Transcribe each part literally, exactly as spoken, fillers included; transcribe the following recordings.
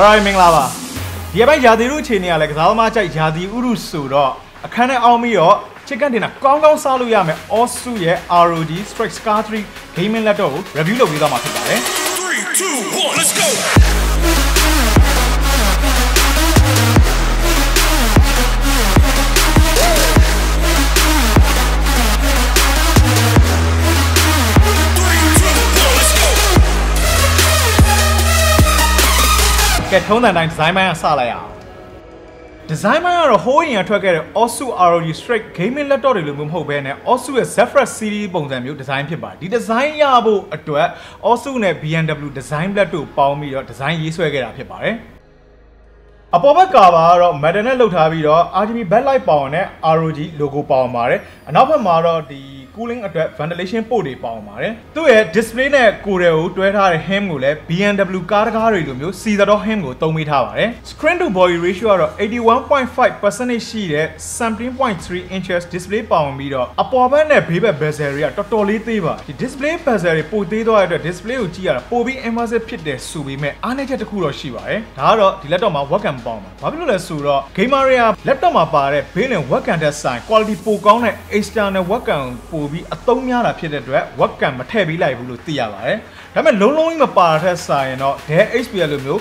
Alright, Minglava. The Abai Yadiru Chini Alex Almacha Yadi Uru Suro, a kind of army or chicken dinner, Kong Saluyame, Osuye, R O G Strix Scar three, came in Lato, review the Vida Matagare. three, two, one, let's go! Get home and design my salaya. Design my or hoy and together also R O G Strix came in Latori Lumum Hobene, also a Zephyrus C D Bonsamu design paper. The design Yabo at work also a B M W design plateau, Palmy or design Yiswagera paper. Apova Kava or Madana Lotaviro, R G B Bellai Pawne, R O G logo Palmare, and Upper Mara the cooling at ventilation podi Palmare. To a display Kureo, to a Hemule, B M W Karagari Lumio, see that of Hemu, Tomi Tavare. Screen to body ratio of eighty-one point five percent sheet, seventeen point three inches display Palmiro. Apova and Piba Bezaria, totally Tiva. The display Bezari Potato at the display Uchia, Pobi Emma's Pit de Subime, Anajat Kuro Shiva, Taro, Tilatoma, welcome. Popular Sura, Kimaria, Leptoma Pare, Pin work and design, quality Pokon, external work on Pobi, Atomia, Peter Drap, work and Matebi like Lutia. Raman Lolo Part has signed or their H B L M U,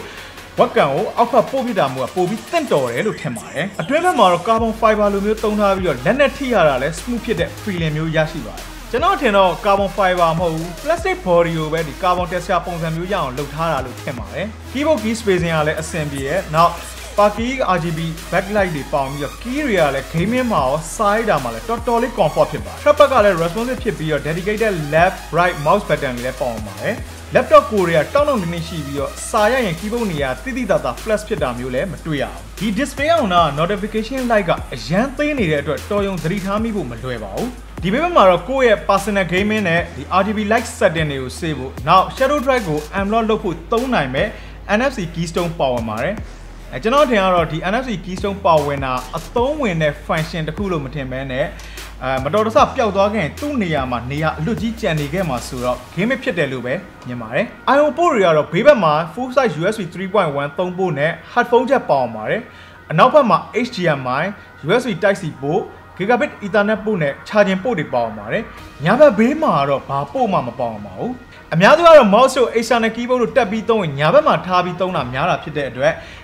work on Alpha Pobi Damu, Pobi Tentore, Lutemae, a twelve more carbon fiber aluminum tonal, Lena Tiara, smooth Peter Freelemu Yashiva. Janotino, carbon fiber, plastic body, where the carbon test upon the Muyan, Lutara Lutemare, Kibo key spacing ale assembly. Now, Paki R G B backlight the palm, your key real, Kamiya mouse, side amala, totally comfortable. Trapagale responsive your dedicated left, right mouse pattern, palmare. Laptop Korea, Tonon Nishibio, Saya and Kibonia, Tidida, Flash Pitamule, Matuya. He display on a notification like a gently needed to a Toyon Dritami Bumaduevo. The Bibamarakoe Pasina game in it, the R G B like setting you save. Now, Shadow Drago, Amlon Lopu Tonaime, N F C Keystone Power Mare. And Janot the N F C Keystone Power winner, a Tom winner function the Kulomatemene. Madoros up your dog and two Niama Nia Luigi and Nigama Sura came a Pietelube, Yamare. I will pour your Bibama full size U S B three point one Tombone, headphone Power Mare, and Opama H D M I, U S B Type C Bo. Gigabit Ethernet port charging port Palmare, Yaba Bema or Papo Mamma Palmo. A Miadua Mosso, Asana Kibo to Tabito, Yabama Tabitona Miara Pide,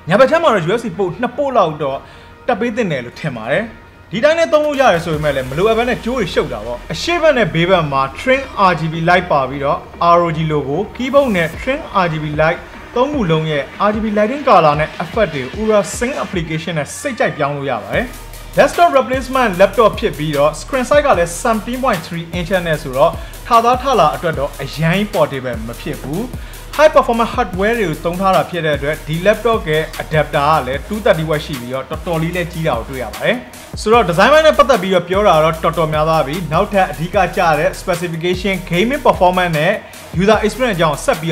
Yabatama U S B port Napola door, Tabitine Temare. Did I know Yaraso Melem, Luavan and Joey Shoda, a shaven a Bibama, train R G B light Pavido, R O G logo, Kibo net, train R G B light. Tomu Longe, R G B lighting color, and effective Ura Sing application as Sajak Yang Yava. Desktop replacement laptop video screen size is seventeen point three inch and so Tada Tala is very portable. High performance hardware is the laptop adapter two thirty-one watt totally cheap. So design and pata video pure total miyabi now the specification gaming performance user experience on set be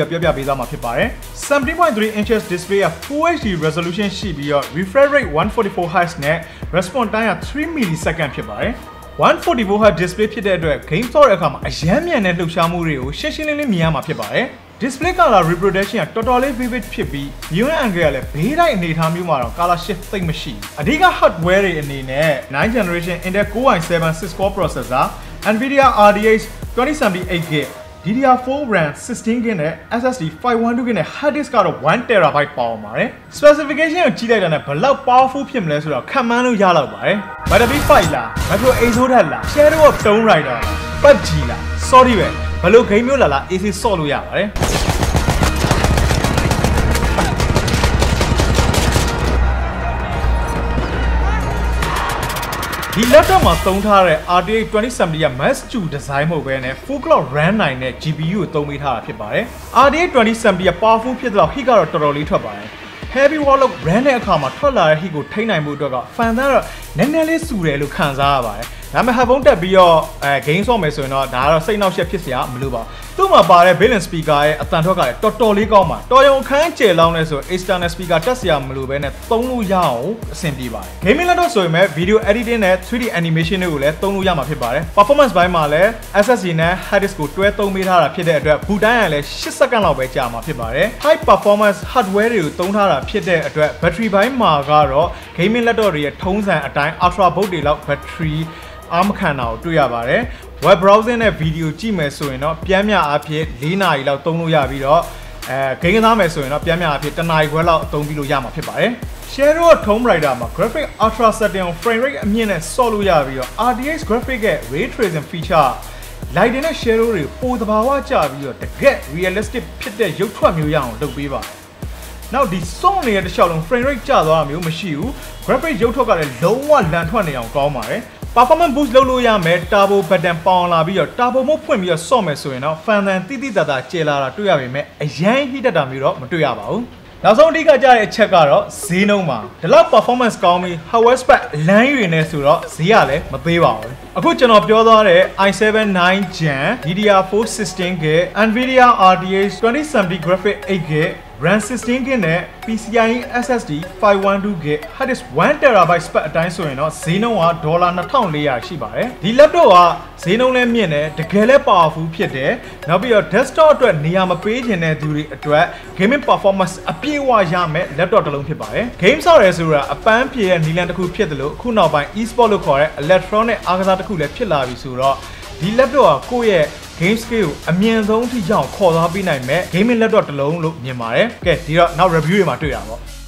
seventeen point three inches display a full H D resolution sheet refresh rate one forty-four hertz net response time three milliseconds one forty-four hertz display game store account and Luxamuri display color reproduction totally vivid P B. You and girl, Pira in the Hamumar, color shifting machine. Adiga hardware in the ninth generation Intel i seven six core processor, Nvidia R T X twenty seventy eight gig, D D R four RAM sixteen gig, S S D five twelve gig, hard disk card one terabyte power. Specification of Chile and a powerful P M L S or Kamanu Yalabai. But a big file, Metro Azorella, Shadow of Tomb Raider, Pajila, sorry, Hello, game you lala, it is solo yare. The laptop must own R T X twenty seventy Max-Q design over full clock RAM nine G P U tomita pibare. R T X twenty seventy a powerful pizza higara toroli tabai. Heavy wall of brand account, he go ten nine mood, fan, Nenele Surelu Kanzava. Now, we have a game song, so now say now she is a blue bar. To my bar, balance speaker, a tantoka, totally comma. Toyo can't chill on as a standard speaker, Tassia Mlube, and Tonu Yao, simply by. Naming so video editing at three D animation, Tonu Yama Pibare, performance by Male, Assassin, high school, Tweto Mira, Pide, Budan, Shisakana, Vejama Pibare, high performance hardware, Tonara, Pide, battery by Margaro, came in Ladoria, Tones and a time, ultra body lock battery. I'm canal to Yabare. Web browsing a video Gmail so in up, Piamia Api, Lina, Tonu Yabiro, Kanganame so in up, Piamia Api, Tanai, Wella, Tombilu Yama Pibae. Share or Tomb Raider, graphic, ultra setting, frame rate, mean a solo Yabio, R T X graphic, ray tracing feature. Lighting a share or both the Bawacha, the get realistic pit that you try me young, the Viva. Now, the Sony at the Shalom frame rate charge on you, Mashiu, graphic Yotoka is lower than twenty on Gomare. Performance boost low ya met tabo button pound la bi yo tabo mo phwin bi yo saw me so yin naw fan tan ti ti ta ta che la ta twet ya be me a yan hit ta mi ro ma twet ya ba bu. Now some dika ja ye chet ka ro zee nong ma de la performance kaung bi hardware spec lan ywe ne so ro zee ya le ma thwe ba bu. Aku chano pyo thwa de i seven nine gen D D R four sixteen gig Nvidia R T X twenty seventy graphic eight gig RAM sixteen gig and PCIe S S D five twelve gig hard disk one terabyte spec a time so yin naw zee nong wa two thousand four hundred shi ba de. Di laptop wa zee nong le myin ne takai le powerful phit de. Naw pi yo desktop atwet niya ma pei chin ne tu ri atwet gaming performance a pye wa ya me laptop ta long phit ba de. Game saw de so ra a pan phye ye nilan ta khu phit de lo khu naw pai e-sport lo khaw de electronic aakasa ta khu le phit la bi so ro di laptop wa ko ye game skill အမြင့်ဆုံးထိရောက်ခေါ်သွားပြီးနိုင်မဲ့ gaming laptop တစ်လုံးလို့မြင်ပါတယ်။ ကဲဒီတော့နောက် review တွေမှာတွေ့ရပါတော့